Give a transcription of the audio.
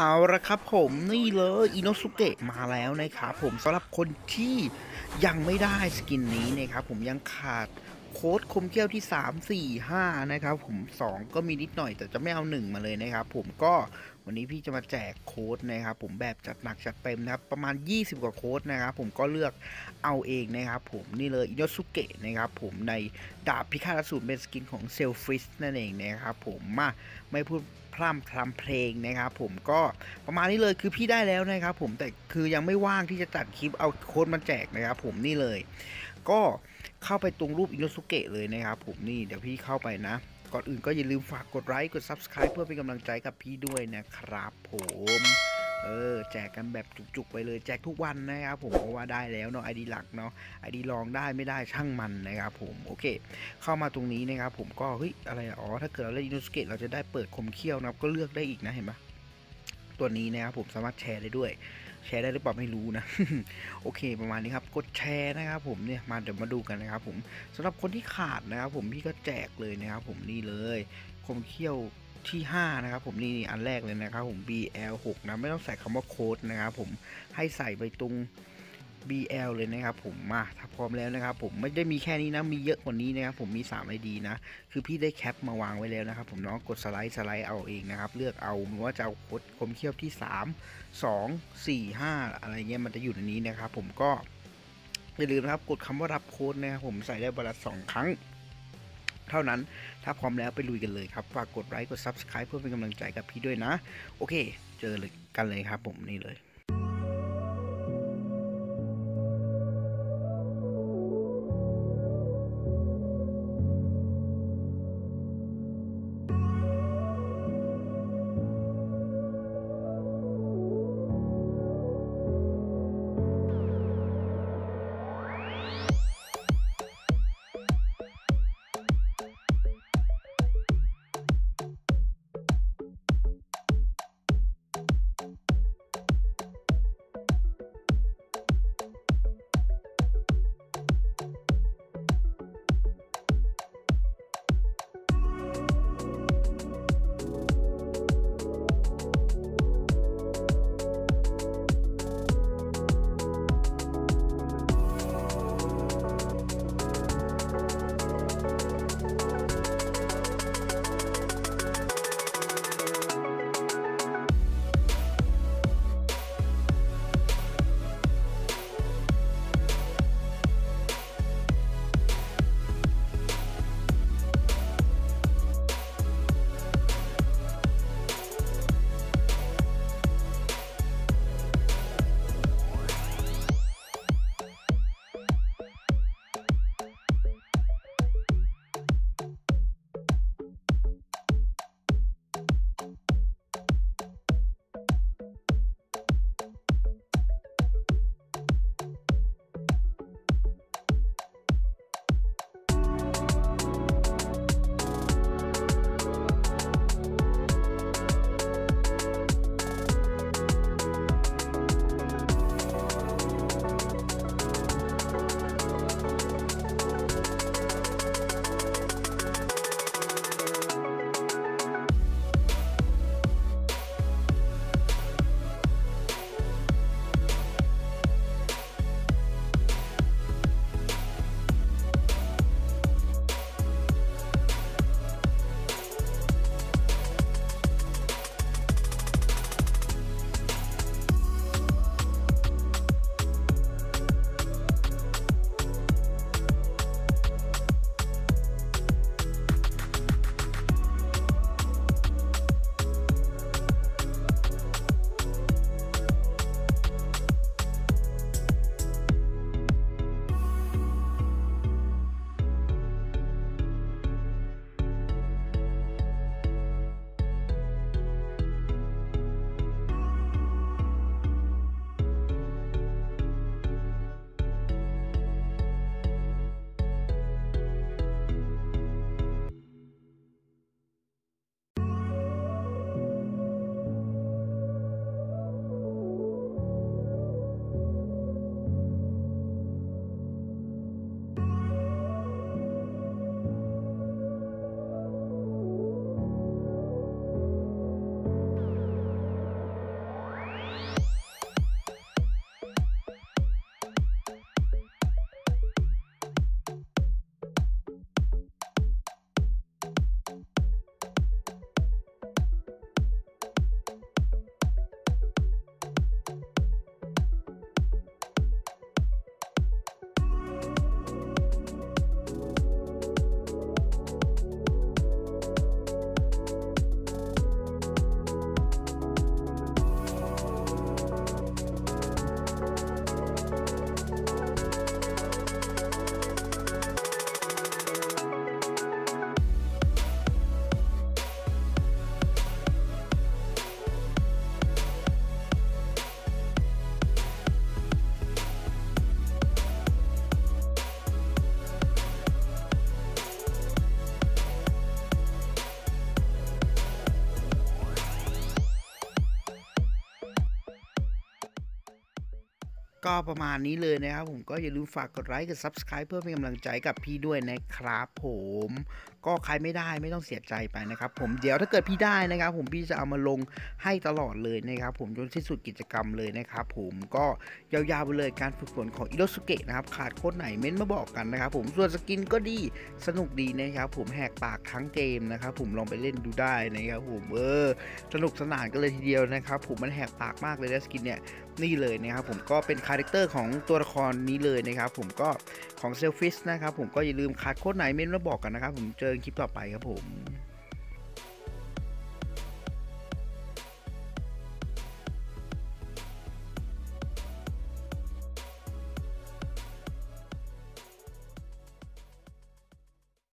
เอาละครับผมนี่เลยอิโนสุเกะมาแล้วนะครับผมสำหรับคนที่ยังไม่ได้สกินนี้นะครับผมยังขาดโค้ดคมเกี้ยวที่3 4 5นะครับผม2ก็มีนิดหน่อยแต่จะไม่เอา1มาเลยนะครับผมก็วันนี้พี่จะมาแจกโค้ดนะครับผมแบบจัดหนักจัดเต็มนะครับประมาณ20กว่าโค้ดนะครับผมก็เลือกเอาเองนะครับผมนี่เลยอิโนสุเกะนะครับผมในดาบพิฆาตอสูรเป็นสกินของเซลฟิสนั่นเองนะครับผมมาไม่พูดพร่ำทำเพลงนะครับผมก็ประมาณนี้เลยคือพี่ได้แล้วนะครับผมแต่คือยังไม่ว่างที่จะจัดคลิปเอาโค้ดมาแจกนะครับผมนี่เลยก็เข้าไปตรงรูปอิโนสุเกะเลยนะครับผมนี่เดี๋ยวพี่เข้าไปนะก่อนอื่นก็อย่าลืมฝากกดไลค์กด Subscribe เพื่อเป็นกำลังใจกับพี่ด้วยนะครับผมแจกกันแบบจุกๆไปเลยแจกทุกวันนะครับผมเพราะว่าได้แล้วเนาะ ID หลักเนาะ ID รองได้ไม่ได้ช่างมันนะครับผมโอเคเข้ามาตรงนี้นะครับผมก็เฮ้ยอะไรอ๋อถ้าเกิดเราเล่นอิโนสุเกะเราจะได้เปิดคมเขี้ยวนะครับก็เลือกได้อีกนะเห็นไหมตัวนี้นะครับผมสามารถแชร์ได้ด้วยแชร์ได้หรือเปล่าไม่รู้นะ โอเคประมาณนี้ครับกดแชร์นะครับผมเนี่ยมาเดี๋ยวมาดูกันนะครับผมสำหรับคนที่ขาดนะครับผมพี่ก็แจกเลยนะครับผมนี่เลยคมเขี้ยวที่5นะครับผมนี่อันแรกเลยนะครับผม BL6 นะไม่ต้องใส่คำว่าโค้ดนะครับผมให้ใส่ไปตรง BL เลยนะครับผมมาถ้าพร้อมแล้วนะครับผมไม่ได้มีแค่นี้นะมีเยอะกว่านี้นะครับผมมี3 ID นะคือพี่ได้แคปมาวางไว้แล้วนะครับผมน้องกดสไลด์เอาเองนะครับเลือกเอาว่าจะเอาโค้ดคมเขี้ยวที่3 2 4 5อะไรเงี้ยมันจะอยู่ในนี้นะครับผมก็อย่าลืมนะครับกดคำว่ารับโค้ดนะครับผมใส่ได้เวลา2ครั้งเท่านั้นถ้าพร้อมแล้วไปลุยกันเลยครับฝากกดไลค์กด Subscribe เพื่อเป็นกำลังใจกับพี่ด้วยนะโอเคเจอกันเลยครับผมนี่เลย ก็ประมาณนี้เลยนะครับผมก็อย่าลืมฝากกดไลค์กับ Subscribe เพื่อเป็นกำลังใจกับพี่ด้วยนะครับผมก็ใครไม่ได้ไม่ต้องเสียใจไปนะครับผมเดี๋ยวถ้าเกิดพี่ได้นะครับผมพี่จะเอามาลงให้ตลอดเลยนะครับผมจนสิ้นสุดกิจกรรมเลยนะครับผมก็ยาวๆไปเลยการฝึกฝนของอิโรสุเกะนะครับขาดโค้ดไหนเม้นมาบอกกันนะครับผมส่วนสกินก็ดีสนุกดีนะครับผมแหกปากทั้งเกมนะครับผมลองไปเล่นดูได้นะครับผมสนุกสนานกันเลยทีเดียวนะครับผมมันแหกปากมากเลยนะสกินเนี่ยนี่เลยนะครับผมก็เป็นคาแรคเตอร์ของตัวละครนี้เลยนะครับผมก็ของเซลฟิชนะครับผมก็อย่าลืมขาดโค้ดไหนเม้นมาบอกกันนะครับผมเจอคลิปต่อไปครับผม